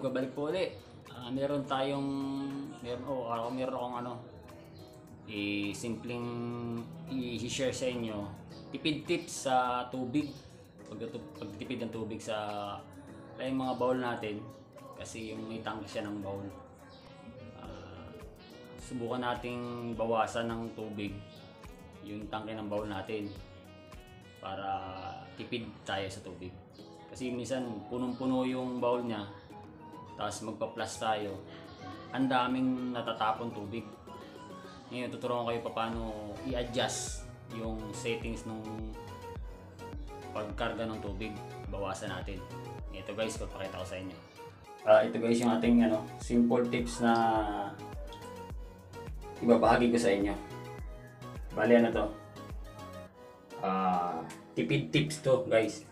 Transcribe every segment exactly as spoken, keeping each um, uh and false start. magbabalik po ulit. Uh, meron tayong meron oh, ako meron akong ano i-simpleng i-share sa inyo. Tipid tips sa tubig. Pagtipid ng tubig sa yung mga bowl natin kasi yung may tangke siya ng bowl. Uh, subukan nating bawasan ng tubig yung tangke ng bowl natin para tipid tayo sa tubig. Kasi minsan punong-puno yung bowl niya tapos magpa-plus tayo. Ang daming natatapon tubig. Ngayon tuturuan kayo paano i-adjust yung settings ng pagkarga ng tubig. Bawasan natin. Ito guys, papakita ko sa inyo. Uh, ito guys yung ating ano, simple tips na ibabahagi ko sa inyo. Bali ano to? Uh, tipid tips to guys.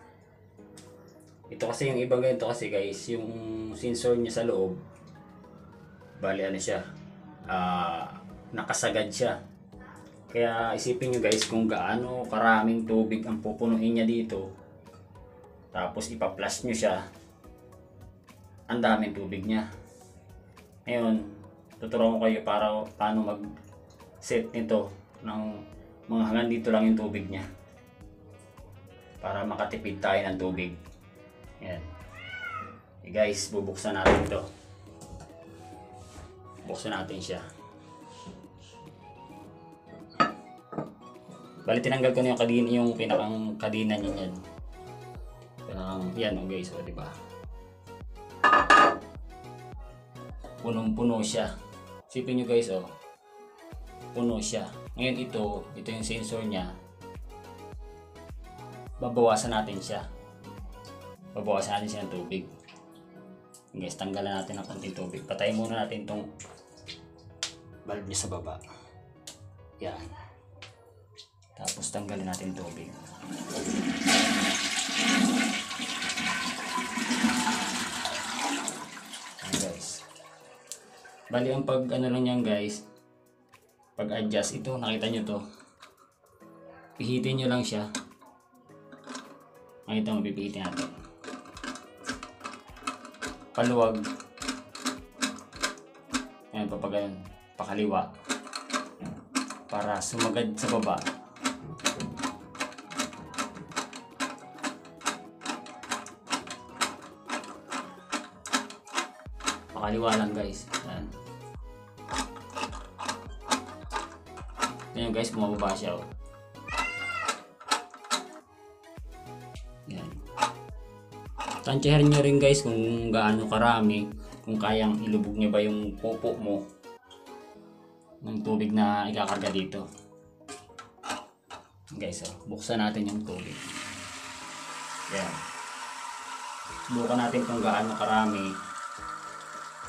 Ito kasi yung ibang ganito kasi guys, yung sensor niya sa loob. Bali ano siya? Uh, nakasagad siya. Kaya isipin nyo guys kung gaano karaming tubig ang pupunuin niya dito. Tapos ipa-plus nyo siya, ang daming tubig niya. Ngayon, tuturuan ko kayo para paano mag-set nito ng mga hanggang dito lang yung tubig niya. Para makatipid tayo ng tubig. Ayan. E guys, bubuksan natin ito. Buksan natin siya. Bali, tinanggal ko na yung kadina, yung pinakang kadina niya niyan. Um, yan o guys, o diba? Punong-puno siya. Sipin nyo guys, o. Puno siya. Ngayon ito, ito yung sensor niya. Babawasan natin siya. Babawasan natin siya ng tubig. Guys, tanggalan natin ng konting tubig. Patayin muna natin itong valve niya sa baba. Yan. Tapos tanggalin natin tubig. Bali ang pag ano lang yan guys, pag adjust ito, nakita nyo to, pihitin nyo lang siya. Nakita mo, pipihitin natin paluwag. Ayan, papagayon pakaliwa para sumagad sa baba. Pakaliwa lang guys. Ayan. Ayan guys, bumababa siya o. Ayan. Tansyahin nyo rin guys kung gaano karami, kung kayang ilubog nyo ba yung popo mo ng tubig na ikakarga dito. Guys o, buksan natin yung tubig. Ayan. Subukan natin kung gaano karami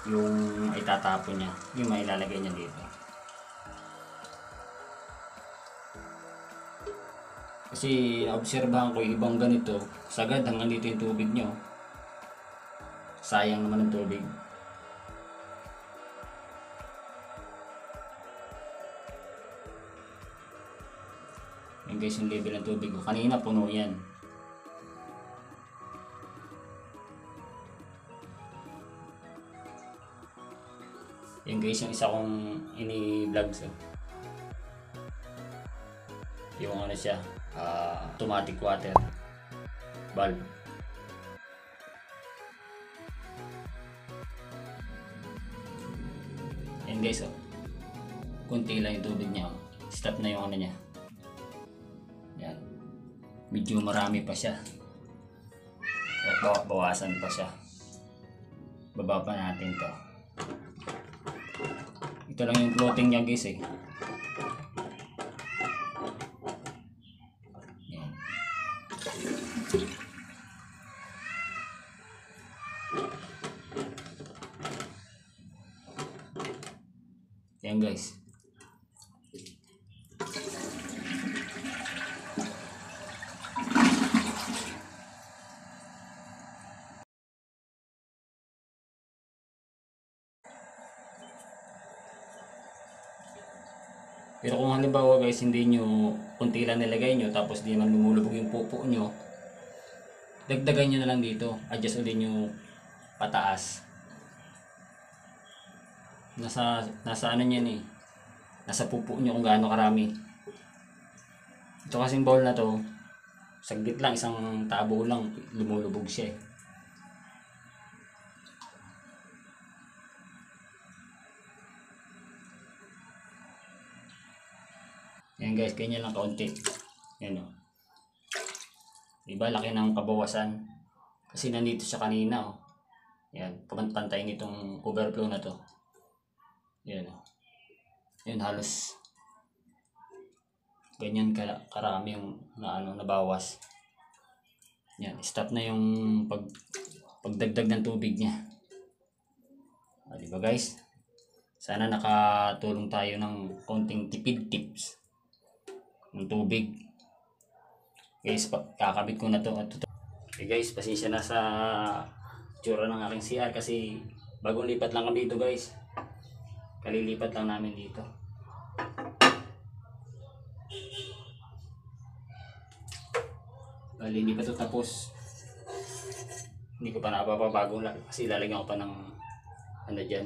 yung itatapon niya, yung mailalagay niya dito. Kasi obserbahan ko yung ibang ganito, sagad hanggang dito yung tubig nyo. Sayang naman ang tubig. Yan guys yung level ng tubig ko. Kanina puno yan. Yan guys yung isa kong ini-vlog so. Yung ano siya, uh, automatic water valve. Yan guys oh. Kunti lang yung tubig niya. Stop na yung ano niya. Yan. Medyo marami pa siya. At bawasan pa siya. Baba pa natin to. Ito lang yung floating niya guys eh. Yan. Yan guys. Pero kung halimbawa guys, hindi nyo kunti lang nilagay nyo, tapos di man lumulubog yung pupo nyo, dagdagan nyo na lang dito, adjust ulit nyo pataas nasa nasa ano niya ni, nasa pupo niyo kung gaano karami. Ito kasing bowl na to, saglit lang, isang tabo lang lumulubog siya eh. Ayan guys, ganyan lang kaunti. Ayan o. Diba, laki ng kabawasan. Kasi nandito siya kanina o. Ayan, pamantayin itong overflow na to. Ayan o. Ayan, halos ganyan kar karami yung na, ano, nabawas. Ayan, stop na yung pag, pagdagdag ng tubig niya. O, diba guys? Sana nakatulong tayo ng konting tipid tips ng tubig. Guys, kakabit ko na to. Okay guys, pasensya na sa tsura ng aking C R kasi bagong lipat lang kami dito guys. Kalilipat lang namin dito. Kalilipat ito tapos hindi ko pa napapabago lang kasi lalagyan ko pa ng ano dyan.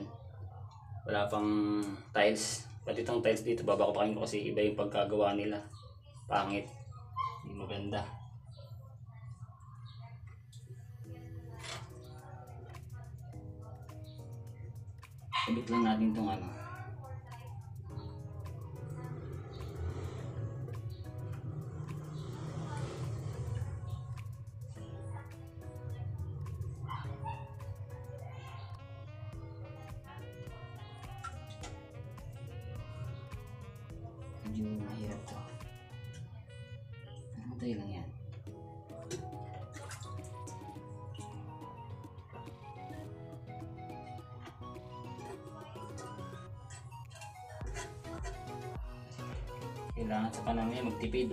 Wala pang tiles. Pati itong tiles dito, babakupakin ko kasi iba yung pagkagawa nila. Pangit. Hindi maganda. Sabit lang natin itong ano. Medyo mahirap to. Matay lang yan. Kailangan sa panahon niya magtipid.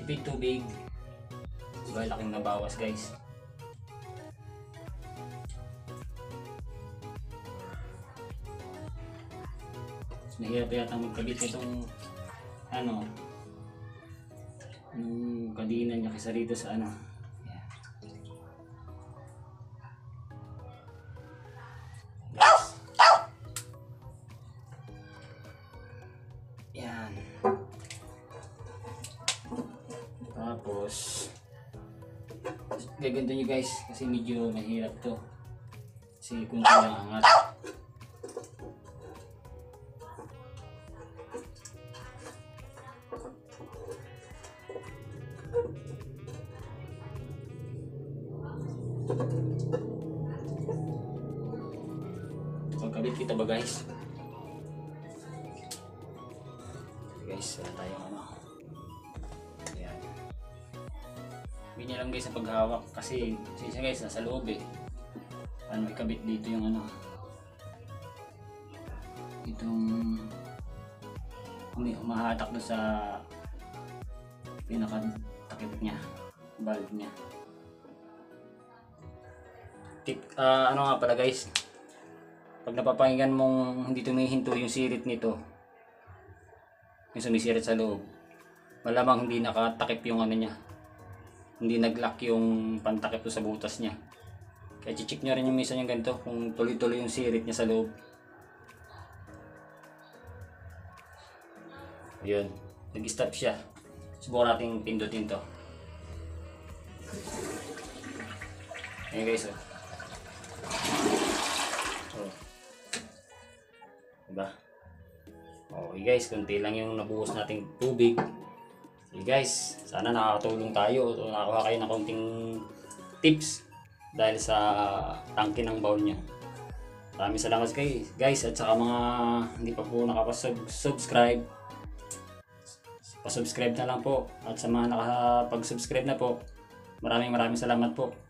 Tipid tubig. Diba, laking nabawas guys. Mahirap yata magkabit itong ano yung kadinan niya kaysa rito sa ano. Yeah. Yes. Yan. Tapos gaganto nyo guys kasi medyo mahirap to kasi kunti lang angat. Magkabit kita ba guys? Guys, wala tayong ano. Ayan. Ganyan lang guys ang paghawak kasi siya guys nasa loob eh. Ano, ikabit dito yung ano. Itong umahatak doon sa pinakatakip niya. Valve niya. Tip, uh, ano nga pala guys, pag napapakinggan mong hindi tumihinto yung sirit nito, yung sumisirit sa loob, malamang hindi nakatakip yung ano niya, hindi naglock yung pantakip to sa butas niya. Kaya check nyo rin yung minsan yung ganito kung tuloy-tuloy yung sirit niya sa loob. Ayun, nag-stop siya. Subukan natin pindutin to. Ayun guys, oh. Oh. Diba? Okay guys, kunti lang yung nabuhos nating tubig. Okay guys, sana nakakatulong tayo o nakakuha kayo ng konting tips dahil sa tangke ng bowl niya. Maraming salamat guys, guys at saka mga hindi pa po nakapasubscribe, pasubscribe na lang po, at sa mga nakapag-subscribe na po, maraming maraming salamat po.